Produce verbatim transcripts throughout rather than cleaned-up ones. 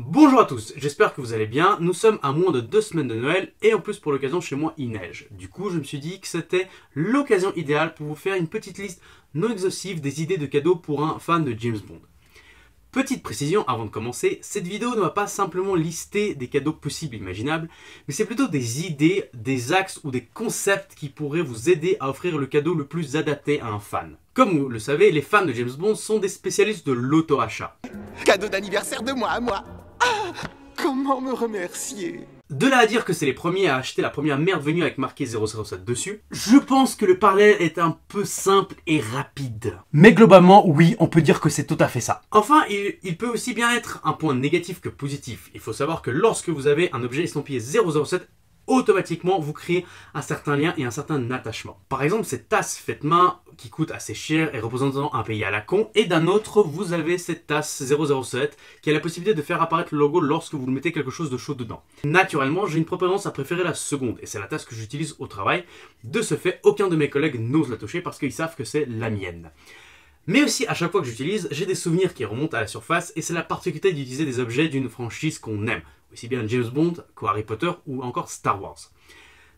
Bonjour à tous, j'espère que vous allez bien. Nous sommes à moins de deux semaines de Noël et en plus pour l'occasion chez moi il neige. Du coup je me suis dit que c'était l'occasion idéale pour vous faire une petite liste non exhaustive des idées de cadeaux pour un fan de James Bond. Petite précision avant de commencer, cette vidéo ne va pas simplement lister des cadeaux possibles et imaginables, mais c'est plutôt des idées, des axes ou des concepts qui pourraient vous aider à offrir le cadeau le plus adapté à un fan. Comme vous le savez, les fans de James Bond sont des spécialistes de l'auto-achat. Cadeau d'anniversaire de moi à moi. Ah, comment me remercier? De là à dire que c'est les premiers à acheter la première merde venue avec marqué zéro zéro sept dessus, je pense que le parallèle est un peu simple et rapide. Mais globalement, oui, on peut dire que c'est tout à fait ça. Enfin, il, il peut aussi bien être un point négatif que positif. Il faut savoir que lorsque vous avez un objet estampillé zéro zéro sept, automatiquement, vous créez un certain lien et un certain attachement. Par exemple, cette tasse faite main qui coûte assez cher et représentant un pays à la con, et d'un autre, vous avez cette tasse zéro zéro sept qui a la possibilité de faire apparaître le logo lorsque vous mettez quelque chose de chaud dedans. Naturellement, j'ai une préférence à préférer la seconde, et c'est la tasse que j'utilise au travail. De ce fait, aucun de mes collègues n'ose la toucher parce qu'ils savent que c'est la mienne. Mais aussi, à chaque fois que j'utilise, j'ai des souvenirs qui remontent à la surface, et c'est la particularité d'utiliser des objets d'une franchise qu'on aime, aussi bien James Bond qu'Harry Potter ou encore Star Wars.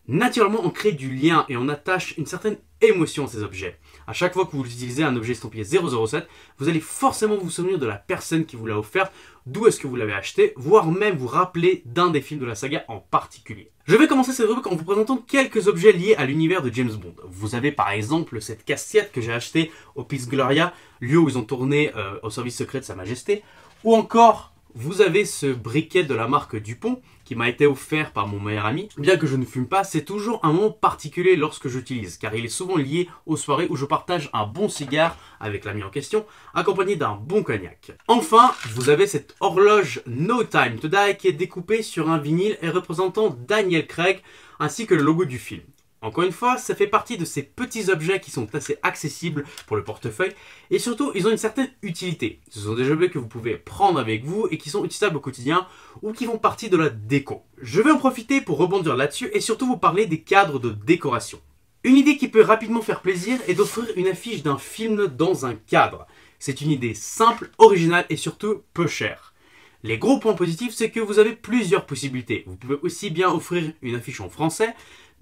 Naturellement, on crée du lien et on attache une certaine émotion à ces objets. À chaque fois que vous utilisez un objet estampillé zéro zéro sept, vous allez forcément vous souvenir de la personne qui vous l'a offerte, d'où est-ce que vous l'avez acheté, voire même vous rappeler d'un des films de la saga en particulier. Je vais commencer cette rubrique en vous présentant quelques objets liés à l'univers de James Bond. Vous avez par exemple cette cassette que j'ai achetée au Piz Gloria, lieu où ils ont tourné euh, au service secret de Sa Majesté, ou encore... vous avez ce briquet de la marque Dupont qui m'a été offert par mon meilleur ami. Bien que je ne fume pas, c'est toujours un moment particulier lorsque j'utilise, car il est souvent lié aux soirées où je partage un bon cigare avec l'ami en question, accompagné d'un bon cognac. Enfin, vous avez cette horloge No Time to Die qui est découpée sur un vinyle et représentant Daniel Craig, ainsi que le logo du film. Encore une fois, ça fait partie de ces petits objets qui sont assez accessibles pour le portefeuille et surtout, ils ont une certaine utilité. Ce sont des objets que vous pouvez prendre avec vous et qui sont utilisables au quotidien ou qui font partie de la déco. Je vais en profiter pour rebondir là-dessus et surtout vous parler des cadres de décoration. Une idée qui peut rapidement faire plaisir est d'offrir une affiche d'un film dans un cadre. C'est une idée simple, originale et surtout peu chère. Les gros points positifs, c'est que vous avez plusieurs possibilités. Vous pouvez aussi bien offrir une affiche en français,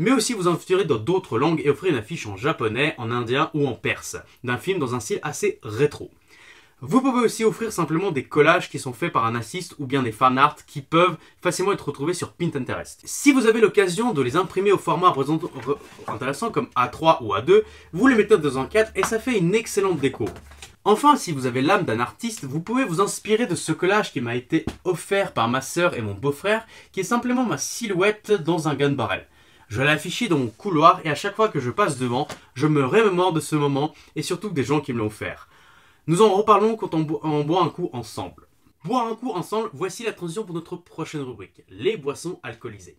mais aussi vous inspirer dans d'autres langues et offrir une affiche en japonais, en indien ou en perse, d'un film dans un style assez rétro. Vous pouvez aussi offrir simplement des collages qui sont faits par un assiste ou bien des fanarts qui peuvent facilement être retrouvés sur Pinterest. Si vous avez l'occasion de les imprimer au format intéressant comme A trois ou A deux, vous les mettez dans un cadre et ça fait une excellente déco. Enfin, si vous avez l'âme d'un artiste, vous pouvez vous inspirer de ce collage qui m'a été offert par ma sœur et mon beau-frère, qui est simplement ma silhouette dans un gun barrel. Je l'ai affiché dans mon couloir et à chaque fois que je passe devant, je me remémore de ce moment et surtout des gens qui me l'ont offert. Nous en reparlons quand on, bo on boit un coup ensemble. Boire un coup ensemble, voici la transition pour notre prochaine rubrique, les boissons alcoolisées.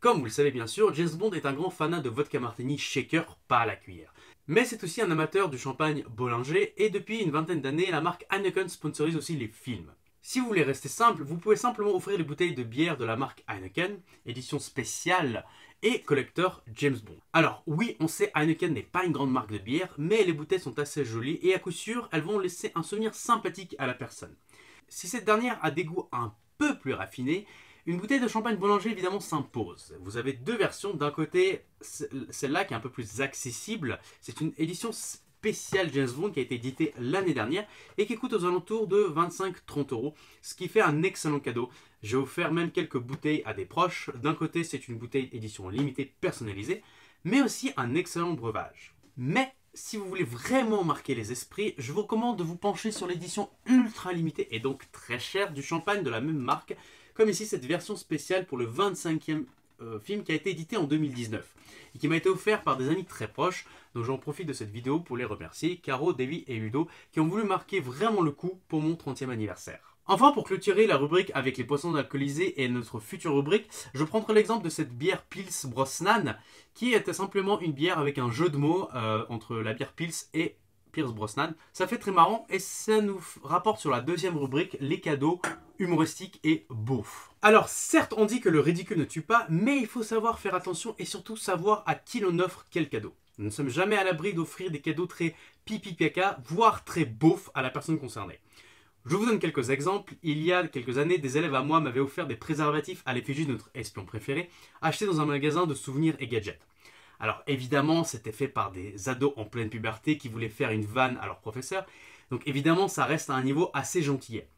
Comme vous le savez bien sûr, James Bond est un grand fanat de vodka martini shaker, pas à la cuillère. Mais c'est aussi un amateur du champagne Bollinger et depuis une vingtaine d'années, la marque Heineken sponsorise aussi les films. Si vous voulez rester simple, vous pouvez simplement offrir les bouteilles de bière de la marque Heineken, édition spéciale et collector James Bond. Alors oui, on sait, Heineken n'est pas une grande marque de bière, mais les bouteilles sont assez jolies et à coup sûr, elles vont laisser un souvenir sympathique à la personne. Si cette dernière a des goûts un peu plus raffinés, une bouteille de champagne Bollinger évidemment s'impose. Vous avez deux versions, d'un côté celle-là qui est un peu plus accessible, c'est une édition spéciale James Bond qui a été éditée l'année dernière et qui coûte aux alentours de vingt-cinq à trente euros, ce qui fait un excellent cadeau. J'ai offert même quelques bouteilles à des proches, d'un côté c'est une bouteille édition limitée personnalisée, mais aussi un excellent breuvage. Mais si vous voulez vraiment marquer les esprits, je vous recommande de vous pencher sur l'édition ultra limitée et donc très chère du champagne de la même marque, comme ici cette version spéciale pour le vingt-cinquième euh, film qui a été édité en deux mille dix-neuf et qui m'a été offert par des amis très proches. Donc j'en profite de cette vidéo pour les remercier, Caro, Davy et Ludo, qui ont voulu marquer vraiment le coup pour mon trentième anniversaire. Enfin, pour clôturer la rubrique avec les boissons alcoolisées et notre future rubrique, je prendrai l'exemple de cette bière Pils Brosnan, qui était simplement une bière avec un jeu de mots euh, entre la bière Pils et Pierce Brosnan. Ça fait très marrant et ça nous rapporte sur la deuxième rubrique, les cadeaux humoristiques et beauf. Alors certes on dit que le ridicule ne tue pas, mais il faut savoir faire attention et surtout savoir à qui l'on offre quel cadeau. Nous ne sommes jamais à l'abri d'offrir des cadeaux très pipi caca, voire très beauf à la personne concernée. Je vous donne quelques exemples. Il y a quelques années, des élèves à moi m'avaient offert des préservatifs à l'effigie de notre espion préféré, achetés dans un magasin de souvenirs et gadgets. Alors évidemment, c'était fait par des ados en pleine puberté qui voulaient faire une vanne à leur professeur, donc évidemment, ça reste à un niveau assez gentillet.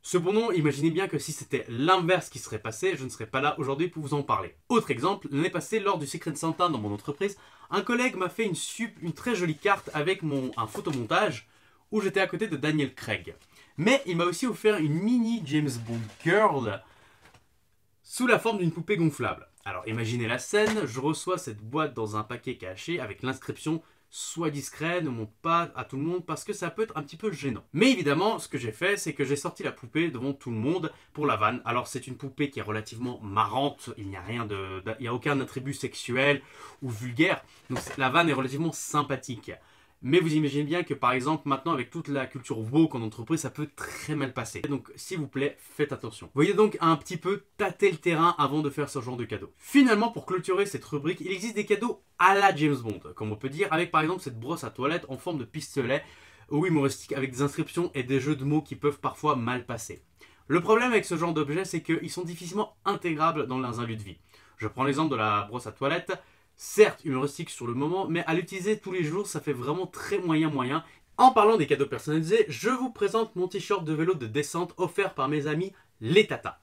Cependant, imaginez bien que si c'était l'inverse qui serait passé, je ne serais pas là aujourd'hui pour vous en parler. Autre exemple, l'année passée, lors du Secret Santa dans mon entreprise, un collègue m'a fait une, sub, une très jolie carte avec mon, un photomontage où j'étais à côté de Daniel Craig. Mais il m'a aussi offert une mini James Bond Girl sous la forme d'une poupée gonflable. Alors imaginez la scène, je reçois cette boîte dans un paquet caché avec l'inscription « Sois discret, ne montre pas à tout le monde parce que ça peut être un petit peu gênant ». Mais évidemment, ce que j'ai fait, c'est que j'ai sorti la poupée devant tout le monde pour la vanne. Alors c'est une poupée qui est relativement marrante, il n'y a rien de, il n'y a aucun attribut sexuel ou vulgaire, donc la vanne est relativement sympathique. Mais vous imaginez bien que par exemple maintenant avec toute la culture woke en entreprise, ça peut très mal passer. Donc s'il vous plaît, faites attention. Vous voyez donc un petit peu tâter le terrain avant de faire ce genre de cadeau. Finalement, pour clôturer cette rubrique, il existe des cadeaux à la James Bond, comme on peut dire, avec par exemple cette brosse à toilette en forme de pistolet ou humoristique avec des inscriptions et des jeux de mots qui peuvent parfois mal passer. Le problème avec ce genre d'objets, c'est qu'ils sont difficilement intégrables dans un lieu de vie. Je prends l'exemple de la brosse à toilette. Certes humoristique sur le moment, mais à l'utiliser tous les jours, ça fait vraiment très moyen-moyen. En parlant des cadeaux personnalisés, je vous présente mon t-shirt de vélo de descente offert par mes amis les Tata.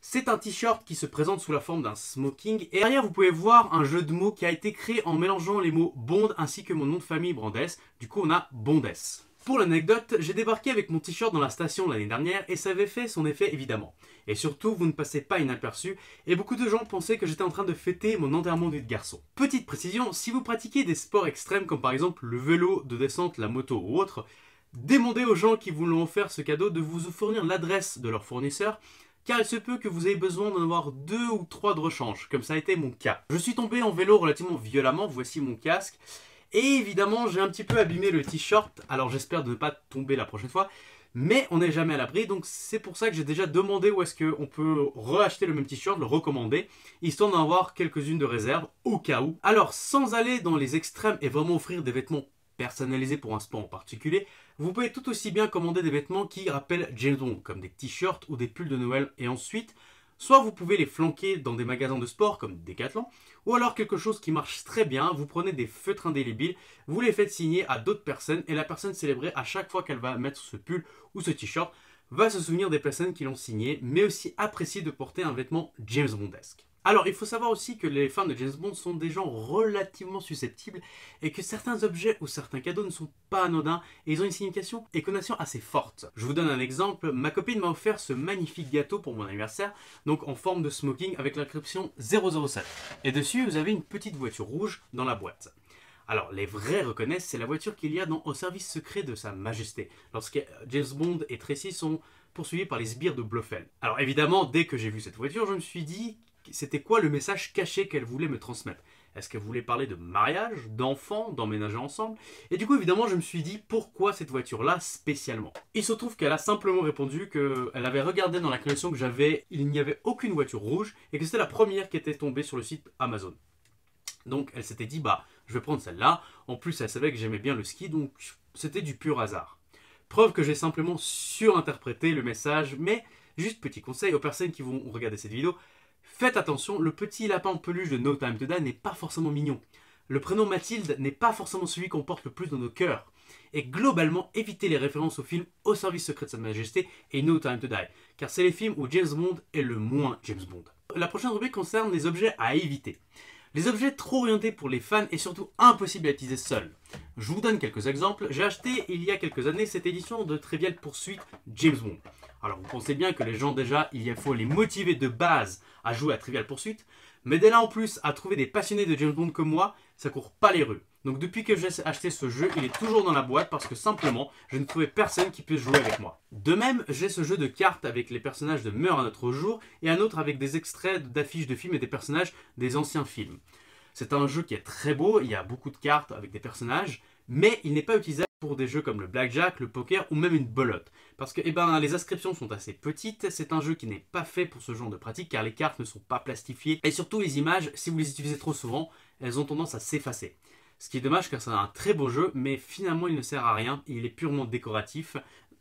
C'est un t-shirt qui se présente sous la forme d'un smoking et derrière vous pouvez voir un jeu de mots qui a été créé en mélangeant les mots Bond ainsi que mon nom de famille Brandes. Du coup on a Bondès. Pour l'anecdote, j'ai débarqué avec mon t-shirt dans la station l'année dernière et ça avait fait son effet évidemment. Et surtout, vous ne passez pas inaperçu et beaucoup de gens pensaient que j'étais en train de fêter mon enterrement de vie de garçon. Petite précision, si vous pratiquez des sports extrêmes comme par exemple le vélo de descente, la moto ou autre, demandez aux gens qui vous l'ont offert ce cadeau de vous fournir l'adresse de leur fournisseur car il se peut que vous ayez besoin d'en avoir deux ou trois de rechange, comme ça a été mon cas. Je suis tombé en vélo relativement violemment, voici mon casque. Et évidemment, j'ai un petit peu abîmé le t-shirt, alors j'espère de ne pas tomber la prochaine fois, mais on n'est jamais à l'abri, donc c'est pour ça que j'ai déjà demandé où est-ce qu'on peut racheter le même t-shirt, le recommander, histoire d'en avoir quelques-unes de réserve, au cas où. Alors, sans aller dans les extrêmes et vraiment offrir des vêtements personnalisés pour un sport en particulier, vous pouvez tout aussi bien commander des vêtements qui rappellent James Bond, comme des t-shirts ou des pulls de Noël, et ensuite... soit vous pouvez les flanquer dans des magasins de sport comme Decathlon, ou alors quelque chose qui marche très bien, vous prenez des feutres indélébiles, vous les faites signer à d'autres personnes et la personne célébrée à chaque fois qu'elle va mettre ce pull ou ce t-shirt va se souvenir des personnes qui l'ont signé, mais aussi apprécier de porter un vêtement James Bondesque. Alors il faut savoir aussi que les fans de James Bond sont des gens relativement susceptibles et que certains objets ou certains cadeaux ne sont pas anodins et ils ont une signification et connotation assez forte. Je vous donne un exemple, ma copine m'a offert ce magnifique gâteau pour mon anniversaire, donc en forme de smoking avec l'inscription zéro zéro sept. Et dessus vous avez une petite voiture rouge dans la boîte. Alors les vrais reconnaissent, c'est la voiture qu'il y a dans Au service secret de sa majesté, lorsque James Bond et Tracy sont poursuivis par les sbires de Blofeld. Alors évidemment, dès que j'ai vu cette voiture, je me suis dit... c'était quoi le message caché qu'elle voulait me transmettre? Est-ce qu'elle voulait parler de mariage, d'enfants, d'emménager ensemble? Et du coup, évidemment, je me suis dit, pourquoi cette voiture-là spécialement? Il se trouve qu'elle a simplement répondu qu'elle avait regardé dans la collection que j'avais, il n'y avait aucune voiture rouge, et que c'était la première qui était tombée sur le site Amazon. Donc, elle s'était dit, bah, je vais prendre celle-là. En plus, elle savait que j'aimais bien le ski, donc c'était du pur hasard. Preuve que j'ai simplement surinterprété le message, mais juste petit conseil aux personnes qui vont regarder cette vidéo, faites attention, le petit lapin en peluche de No Time To Die n'est pas forcément mignon. Le prénom Mathilde n'est pas forcément celui qu'on porte le plus dans nos cœurs. Et globalement, évitez les références aux films Au service secret de sa majesté et No Time To Die, car c'est les films où James Bond est le moins James Bond. La prochaine rubrique concerne les objets à éviter. Les objets trop orientés pour les fans et surtout impossibles à utiliser seuls. Je vous donne quelques exemples. J'ai acheté il y a quelques années cette édition de Trivial Pursuit James Bond. Alors vous pensez bien que les gens déjà, il faut les motiver de base à jouer à Trivial Pursuit. Mais dès là en plus, à trouver des passionnés de James Bond comme moi, ça court pas les rues. Donc depuis que j'ai acheté ce jeu, il est toujours dans la boîte parce que simplement, je ne trouvais personne qui puisse jouer avec moi. De même, j'ai ce jeu de cartes avec les personnages de Meurt à notre jour et un autre avec des extraits d'affiches de films et des personnages des anciens films. C'est un jeu qui est très beau, il y a beaucoup de cartes avec des personnages, mais il n'est pas utilisable pour des jeux comme le blackjack, le poker ou même une belote. Parce que eh ben, les inscriptions sont assez petites, c'est un jeu qui n'est pas fait pour ce genre de pratique car les cartes ne sont pas plastifiées et surtout les images, si vous les utilisez trop souvent, elles ont tendance à s'effacer. Ce qui est dommage car c'est un très beau jeu, mais finalement il ne sert à rien, il est purement décoratif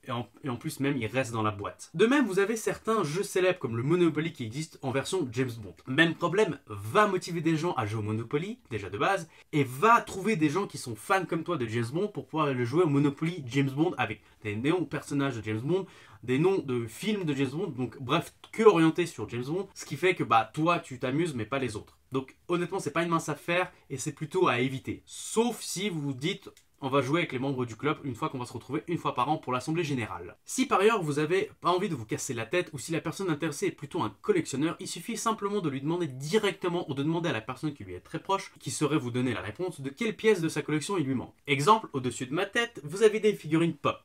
et en, et en plus même il reste dans la boîte. De même, vous avez certains jeux célèbres comme le Monopoly qui existe en version James Bond. Même problème, va motiver des gens à jouer au Monopoly, déjà de base, et va trouver des gens qui sont fans comme toi de James Bond pour pouvoir aller jouer au Monopoly James Bond avec des néons personnages de James Bond, des noms de films de James Bond, donc bref, que orienté sur James Bond, ce qui fait que bah toi tu t'amuses mais pas les autres. Donc honnêtement, c'est pas une mince affaire et c'est plutôt à éviter. Sauf si vous vous dites on va jouer avec les membres du club une fois qu'on va se retrouver une fois par an pour l'assemblée générale. Si par ailleurs vous n'avez pas envie de vous casser la tête ou si la personne intéressée est plutôt un collectionneur, il suffit simplement de lui demander directement ou de demander à la personne qui lui est très proche, qui saurait vous donner la réponse de quelle pièce de sa collection il lui manque. Exemple, au-dessus de ma tête, vous avez des figurines pop.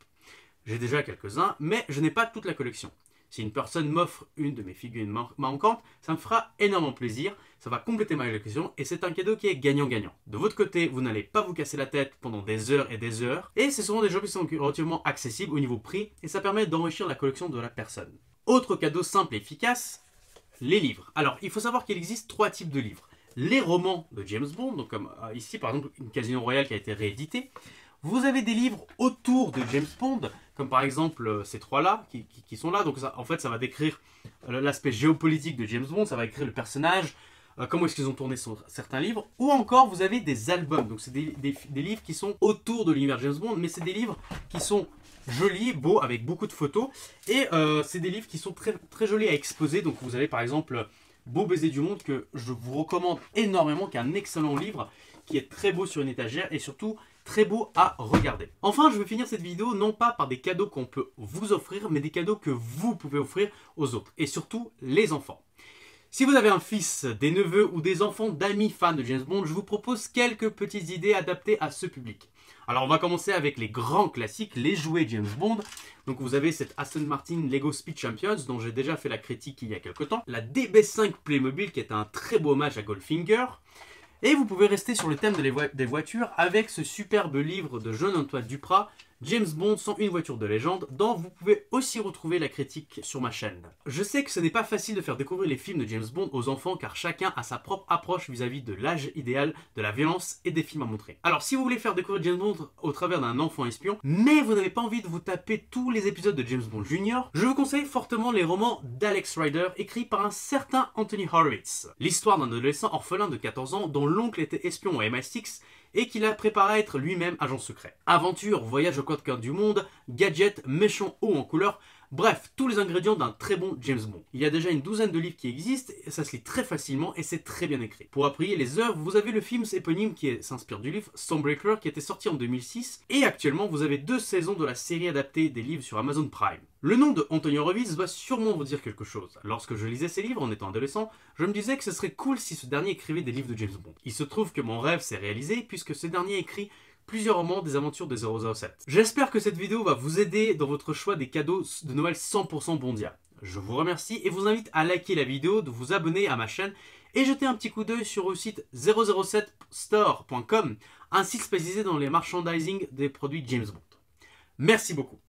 J'ai déjà quelques-uns, mais je n'ai pas toute la collection. Si une personne m'offre une de mes figurines manquantes, ça me fera énormément plaisir, ça va compléter ma collection et c'est un cadeau qui est gagnant-gagnant. De votre côté, vous n'allez pas vous casser la tête pendant des heures et des heures et c'est souvent des jeux qui sont relativement accessibles au niveau prix et ça permet d'enrichir la collection de la personne. Autre cadeau simple et efficace, les livres. Alors, il faut savoir qu'il existe trois types de livres. Les romans de James Bond, donc comme ici par exemple une Casino Royale qui a été rééditée. Vous avez des livres autour de James Bond, comme par exemple ces trois-là qui, qui, qui sont là. Donc ça, en fait, ça va décrire l'aspect géopolitique de James Bond, ça va décrire le personnage, euh, comment est-ce qu'ils ont tourné sur certains livres. Ou encore, vous avez des albums. Donc c'est des, des, des livres qui sont autour de l'univers James Bond, mais c'est des livres qui sont jolis, beaux, avec beaucoup de photos. Et euh, c'est des livres qui sont très, très jolis à exposer. Donc vous avez par exemple Beau baiser du monde, que je vous recommande énormément, qui est un excellent livre, qui est très beau sur une étagère et surtout très beau à regarder. Enfin, je vais finir cette vidéo non pas par des cadeaux qu'on peut vous offrir, mais des cadeaux que vous pouvez offrir aux autres, et surtout les enfants. Si vous avez un fils, des neveux ou des enfants d'amis fans de James Bond, je vous propose quelques petites idées adaptées à ce public. Alors on va commencer avec les grands classiques, les jouets James Bond. Donc vous avez cette Aston Martin Lego Speed Champions dont j'ai déjà fait la critique il y a quelques temps. La D B cinq Playmobil qui est un très beau hommage à Goldfinger. Et vous pouvez rester sur le thème de les vo des voitures avec ce superbe livre de Jean-Antoine Duprat, James Bond sans une voiture de légende, dont vous pouvez aussi retrouver la critique sur ma chaîne. Je sais que ce n'est pas facile de faire découvrir les films de James Bond aux enfants car chacun a sa propre approche vis-à-vis de l'âge idéal, de la violence et des films à montrer. Alors si vous voulez faire découvrir James Bond au travers d'un enfant espion, mais vous n'avez pas envie de vous taper tous les épisodes de James Bond Junior, je vous conseille fortement les romans d'Alex Rider écrits par un certain Anthony Horowitz. L'histoire d'un adolescent orphelin de quatorze ans dont l'oncle était espion au M I six et qu'il a préparé à être lui-même agent secret. Aventure, voyage au quatre coins du monde, gadgets, méchants hauts en couleur, bref, tous les ingrédients d'un très bon James Bond. Il y a déjà une douzaine de livres qui existent, ça se lit très facilement et c'est très bien écrit. Pour appuyer les œuvres, vous avez le film éponyme qui s'inspire du livre Stormbreaker qui était sorti en deux mille six et actuellement vous avez deux saisons de la série adaptée des livres sur Amazon Prime. Le nom de Anthony Horowitz va sûrement vous dire quelque chose. Lorsque je lisais ses livres en étant adolescent, je me disais que ce serait cool si ce dernier écrivait des livres de James Bond. Il se trouve que mon rêve s'est réalisé puisque ce dernier écrit plusieurs romans des aventures de zéro zéro sept. J'espère que cette vidéo va vous aider dans votre choix des cadeaux de Noël cent pour cent Bondia. Je vous remercie et vous invite à liker la vidéo, de vous abonner à ma chaîne et jeter un petit coup d'œil sur le site zéro zéro sept store point com, un site spécialisé dans les merchandising des produits James Bond. Merci beaucoup.